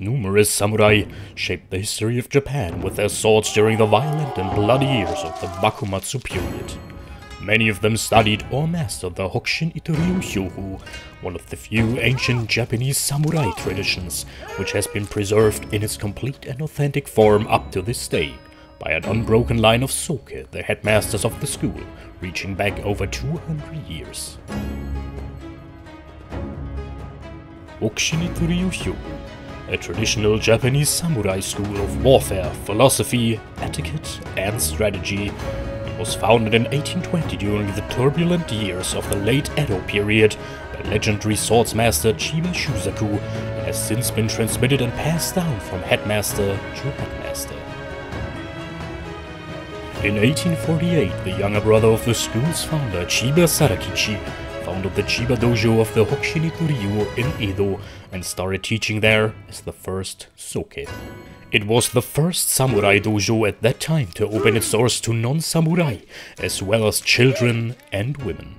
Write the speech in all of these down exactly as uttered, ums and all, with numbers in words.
Numerous samurai shaped the history of Japan with their swords during the violent and bloody years of the Bakumatsu period. Many of them studied or mastered the Hokushin Ittō-ryū Hyōhō, one of the few ancient Japanese samurai traditions, which has been preserved in its complete and authentic form up to this day, by an unbroken line of Soke, the headmasters of the school, reaching back over two hundred years. Hokushin Ittō-ryū Hyōhō, a traditional Japanese samurai school of warfare, philosophy, etiquette and strategy. It was founded in eighteen twenty during the turbulent years of the late Edo period by legendary swordsmaster Chiba Shuzaku and has since been transmitted and passed down from headmaster to headmaster. In eighteen forty-eight, the younger brother of the school's founder, Chiba Sarakichi, founded the Chiba Dojo of the Hokushin Ittō-ryū in Edo and started teaching there as the first Soke. It was the first samurai dojo at that time to open its doors to non-samurai, as well as children and women.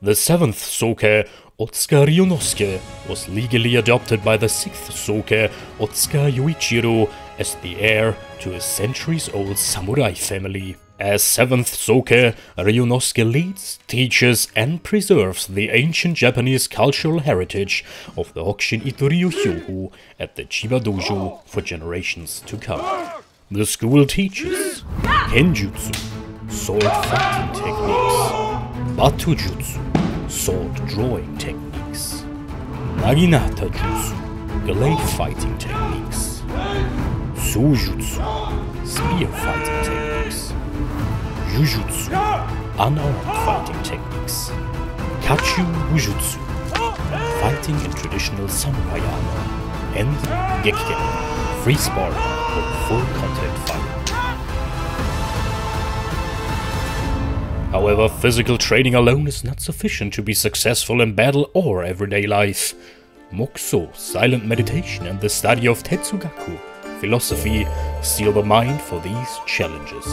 The seventh Soke, Otsuka Ryunosuke, was legally adopted by the sixth Soke, Otsuka Yoichiro, as the heir to a centuries-old samurai family. As seventh Soke, Ryunosuke leads, teaches and preserves the ancient Japanese cultural heritage of the Hokushin Ittō-ryū Hyōhō at the Chiba Dojo for generations to come. The school teaches Kenjutsu, sword fighting techniques, Batujutsu, sword drawing techniques, naginatajutsu, glaive fighting techniques, Sujutsu, spear fighting techniques, Jujutsu, unarmed fighting techniques, Kachu Jujutsu, fighting in traditional samurai armor, and Gekken, free sparring or full contact fighting. However, physical training alone is not sufficient to be successful in battle or everyday life. Mokuso, silent meditation, and the study of Tetsugaku, philosophy, seal the mind for these challenges.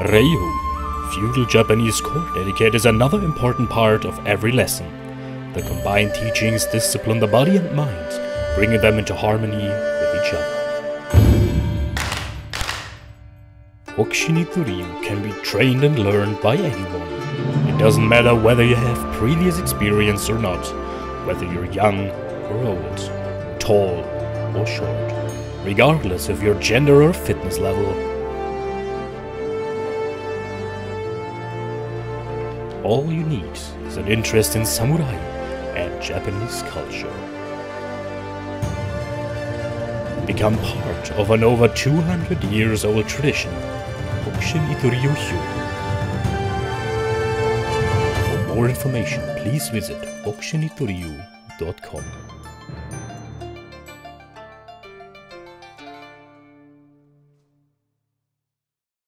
Reiho, feudal Japanese court etiquette, is another important part of every lesson. The combined teachings discipline the body and mind, bringing them into harmony with each other. Hokushin Ittō-ryū can be trained and learned by anyone. It doesn't matter whether you have previous experience or not, whether you're young or old, tall or short, regardless of your gender or fitness level. All you need is an interest in samurai and Japanese culture. Become part of an over two hundred years old tradition, Hokushin Ittō-ryū Hyōhō. For more information, please visit hokushin ittō ryū dot com.